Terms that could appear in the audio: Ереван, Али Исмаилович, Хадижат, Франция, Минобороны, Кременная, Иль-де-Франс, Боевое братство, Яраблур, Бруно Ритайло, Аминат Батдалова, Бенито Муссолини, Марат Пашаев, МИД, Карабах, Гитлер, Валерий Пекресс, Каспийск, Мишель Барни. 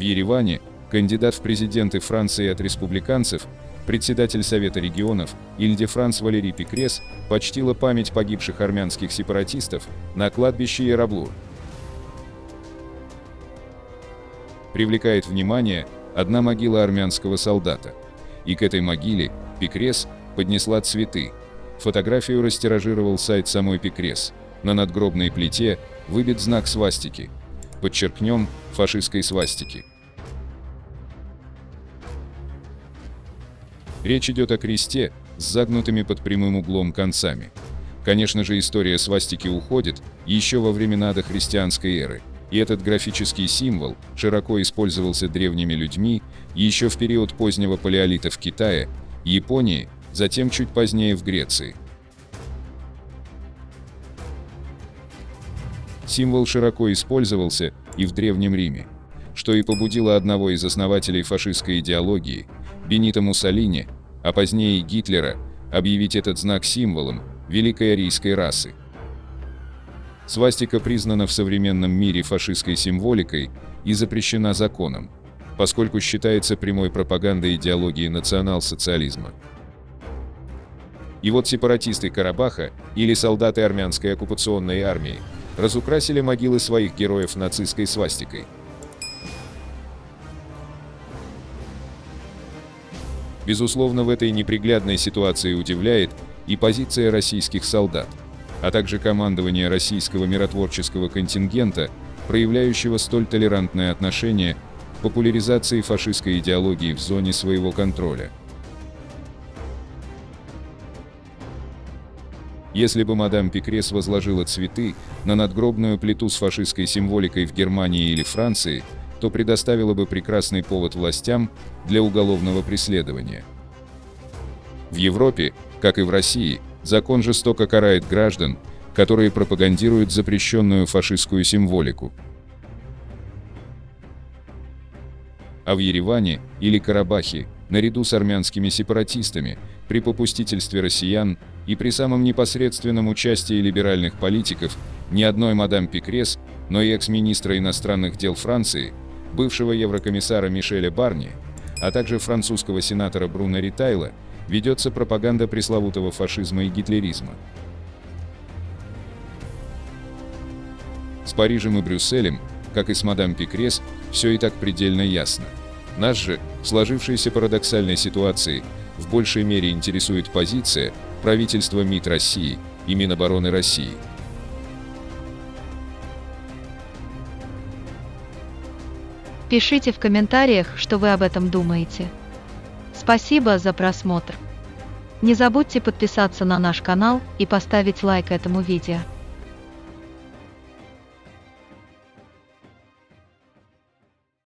В Ереване кандидат в президенты Франции от республиканцев, председатель Совета регионов Иль-де-Франс Валерий Пекресс почтила память погибших армянских сепаратистов на кладбище Яраблур. Привлекает внимание одна могила армянского солдата. И к этой могиле Пекресс поднесла цветы. Фотографию растиражировал сайт самой Пекресс. На надгробной плите выбит знак свастики. Подчеркнем, фашистской свастики. Речь идет о кресте с загнутыми под прямым углом концами. Конечно же, история свастики уходит еще во времена дохристианской эры, и этот графический символ широко использовался древними людьми еще в период позднего палеолита в Китае, Японии, затем чуть позднее в Греции. Символ широко использовался и в Древнем Риме, что и побудило одного из основателей фашистской идеологии, Бенито Муссолини, а позднее и Гитлера, объявить этот знак символом великой арийской расы. Свастика признана в современном мире фашистской символикой и запрещена законом, поскольку считается прямой пропагандой идеологии национал-социализма. И вот сепаратисты Карабаха, или солдаты армянской оккупационной армии, разукрасили могилы своих героев нацистской свастикой. Безусловно, в этой неприглядной ситуации удивляет и позиция российских солдат, а также командование российского миротворческого контингента, проявляющего столь толерантное отношение к популяризации фашистской идеологии в зоне своего контроля. Если бы мадам Пекресс возложила цветы на надгробную плиту с фашистской символикой в Германии или Франции, то предоставила бы прекрасный повод властям для уголовного преследования. В Европе, как и в России, закон жестоко карает граждан, которые пропагандируют запрещенную фашистскую символику. А в Ереване или Карабахе, наряду с армянскими сепаратистами, при попустительстве россиян и при самом непосредственном участии либеральных политиков, ни одной мадам Пекресс, но и экс-министра иностранных дел Франции, бывшего еврокомиссара Мишеля Барни, а также французского сенатора Бруно Ритайло, ведется пропаганда пресловутого фашизма и гитлеризма. С Парижем и Брюсселем, как и с мадам Пекресс, все и так предельно ясно. Нас же, в сложившейся парадоксальной ситуации, в большей мере интересует позиция правительства МИД России и Минобороны России. Пишите в комментариях, что вы об этом думаете. Спасибо за просмотр. Не забудьте подписаться на наш канал и поставить лайк этому видео.